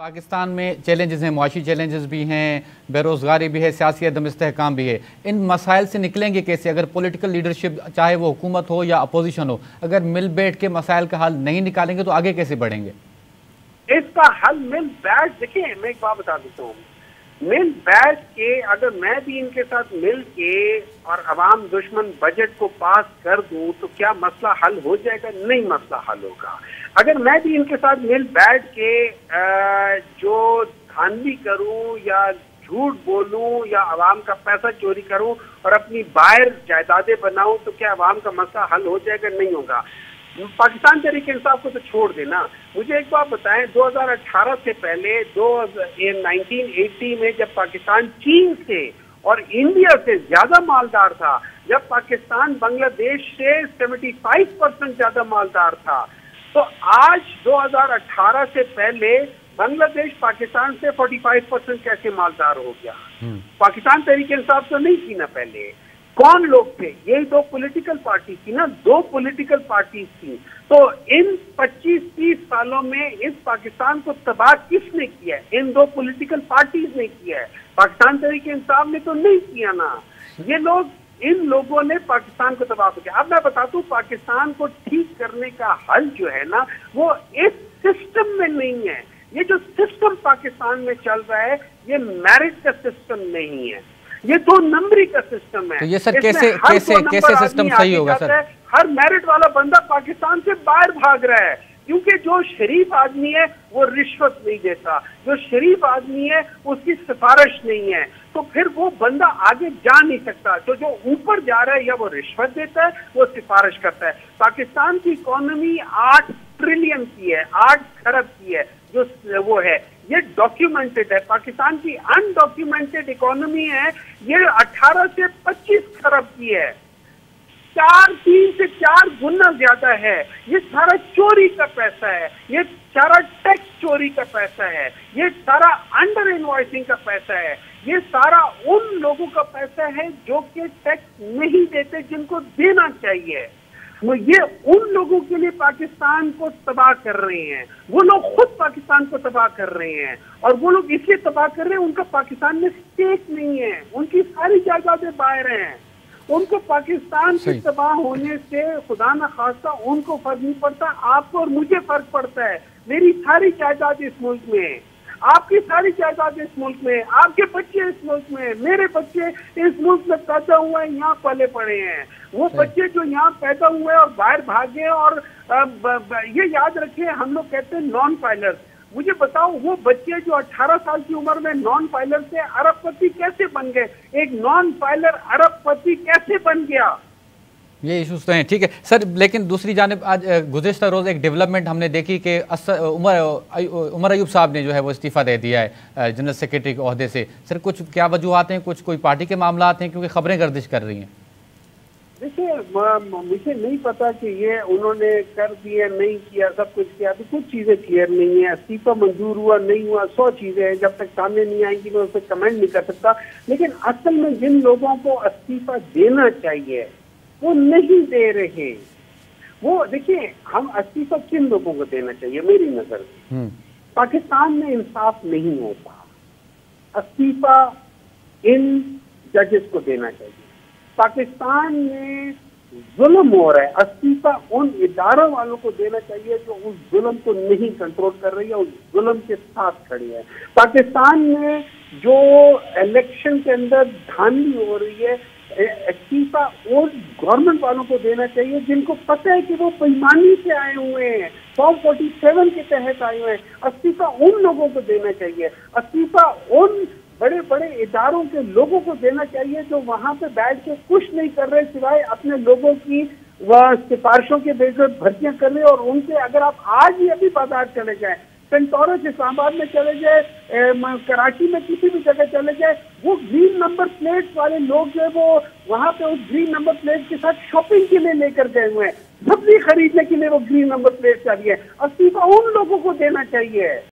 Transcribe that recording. पाकिस्तान में चैलेंजेस हैं, मुआशी चैलेंजेस भी हैं, बेरोज़गारी भी है, सियासी अदम इस्तेहकाम भी है। इन मसाइल से निकलेंगे कैसे अगर पॉलिटिकल लीडरशिप, चाहे वो हुकूमत हो या अपोजिशन हो, अगर मिल बैठ के मसाइल का हल नहीं निकालेंगे तो आगे कैसे बढ़ेंगे? इसका हल मिल बैठ, देखिए मैं एक बात बता देता हूँ, मिल बैठ के अगर मैं भी इनके साथ मिल के और अवाम दुश्मन बजट को पास कर दूं तो क्या मसला हल हो जाएगा? नहीं, मसला हल होगा। अगर मैं भी इनके साथ मिल बैठ के जो धांधली करूं या झूठ बोलूं या अवाम का पैसा चोरी करूं और अपनी बाहर जायदादें बनाऊं तो क्या अवाम का मसला हल हो जाएगा? नहीं होगा। पाकिस्तान तरीके इंसाफ को तो छोड़ देना। मुझे एक बात बताएं, 2018 से पहले 1980 में जब पाकिस्तान चीन से और इंडिया से ज्यादा मालदार था, जब पाकिस्तान बांग्लादेश से 75% ज्यादा मालदार था, तो आज 2018 से पहले बांग्लादेश पाकिस्तान से 45% कैसे मालदार हो गया? पाकिस्तान तरीके इंसाफ तो नहीं थी ना पहले। कौन लोग थे? यही दो पॉलिटिकल पार्टी थी ना, दो पॉलिटिकल पार्टी थी। तो इन 25-30 सालों में इस पाकिस्तान को तबाह किसने किया है? इन दो पॉलिटिकल पार्टीज ने किया है, पाकिस्तान तरीके इंसाफ ने तो नहीं किया ना। ये लोग, इन लोगों ने पाकिस्तान को तबाह किया। अब मैं बताता हूँ, पाकिस्तान को ठीक करने का हल जो है ना, वो इस सिस्टम में नहीं है। ये जो सिस्टम पाकिस्तान में चल रहा है, ये मेरिट का सिस्टम नहीं है, ये दो नंबरी का सिस्टम है। तो ये सर कैसे सिस्टम सही होगा सर? हर मेरिट वाला बंदा पाकिस्तान से बाहर भाग रहा है, क्योंकि जो शरीफ आदमी है वो रिश्वत नहीं देता, जो शरीफ आदमी है उसकी सिफारिश नहीं है, तो फिर वो बंदा आगे जा नहीं सकता। तो जो ऊपर जा रहा है, या वो रिश्वत देता है, वो सिफारिश करता है। पाकिस्तान की इकोनॉमी 8 ट्रिलियन की है, 8 खरब की है, जो वो है, ये डॉक्यूमेंटेड है। पाकिस्तान की अनडॉक्यूमेंटेड इकोनॉमी है, ये 18 से 25 खरब की है, 3 से 4 गुना ज्यादा है। ये सारा चोरी का पैसा है, ये सारा टैक्स चोरी का पैसा है, ये सारा अंडर इनवॉइसिंग का पैसा है, ये सारा उन लोगों का पैसा है जो कि टैक्स नहीं देते, जिनको देना चाहिए। वो ये उन लोगों के लिए पाकिस्तान को तबाह कर रहे हैं, वो लोग खुद पाकिस्तान को तबाह कर रहे हैं, और वो लोग इसलिए तबाह कर रहे हैं, उनका पाकिस्तान में स्टेक नहीं है, उनकी सारी जायदादें बाहर हैं, उनको पाकिस्तान के तबाह होने से खुदा न खास्ता उनको फर्क नहीं पड़ता, आपको और मुझे फर्क पड़ता है। मेरी सारी जायदाद इस मुल्क में है, आपकी सारी जायदाद इस मुल्क में, आपके बच्चे इस मुल्क में, मेरे बच्चे इस मुल्क में पैदा हुए हैं, यहाँ पले पड़े हैं। वो बच्चे जो यहाँ पैदा हुए और बाहर भागे, और ये याद रखें, हम लोग कहते हैं नॉन फाइलर्स। मुझे बताओ, वो बच्चे जो 18 साल की उम्र में नॉन फाइलर से अरबपति कैसे बन गए? एक नॉन फाइलर अरबपति कैसे बन गया? ये इशूज़ तो हैं। ठीक है सर, लेकिन दूसरी जानिब आज गुज़िश्ता रोज़ एक डेवलपमेंट हमने देखी कि उमर अयूब साहब ने जो है वो इस्तीफ़ा दे दिया है जनरल सेक्रेटरी के अहदे से। सर कुछ क्या वजूहत हैं, कुछ कोई पार्टी के मामला हैं, क्योंकि खबरें गर्दिश कर रही हैं? देखिए मुझे नहीं पता कि ये उन्होंने कर दिया नहीं किया, सब कुछ किया, तो कुछ चीज़ें क्लियर नहीं है, इस्तीफा मंजूर हुआ नहीं हुआ, 100 चीज़ें हैं, जब तक सामने नहीं आएंगी मैं उस पर कमेंट नहीं कर सकता। लेकिन असल में जिन लोगों को इस्तीफा देना चाहिए वो नहीं दे रहे। वो देखिए, हम इस्तीफा किन लोगों को देना चाहिए? मेरी नजर में पाकिस्तान में इंसाफ नहीं होता, इस्तीफा इन जजेस को देना चाहिए। पाकिस्तान में जुल्म हो रहा है, इस्तीफा उन इदारों वालों को देना चाहिए जो उस जुल्म को नहीं कंट्रोल कर रही है, उस जुल्म के साथ खड़ी है। पाकिस्तान में जो इलेक्शन के अंदर धांधली हो रही है, इस्तीफा उन गवर्नमेंट वालों को देना चाहिए जिनको पता है कि वो बेईमानी से आए हुए हैं, 47 के तहत आए हुए हैं। इस्तीफा उन लोगों को देना चाहिए, इस्तीफा उन बड़े बड़े इदारों के लोगों को देना चाहिए जो वहां पे बैठ के कुछ नहीं कर रहे सिवाय अपने लोगों की वह सिफारिशों के बेजोड़ भर्तियां कर रहे। और उनसे अगर आप आज ही अभी बाजार चले जाएं, सेंटोरस इस्लामाबाद में चले जाए, कराची में किसी भी जगह चले जाए, वो ग्रीन नंबर प्लेट वाले लोग जो है वो वहाँ पे उस ग्रीन नंबर प्लेट के साथ शॉपिंग के लिए लेकर गए हुए हैं, सब्जी खरीदने के लिए वो ग्रीन नंबर प्लेट चाहिए। इस्तीफा उन लोगों को देना चाहिए।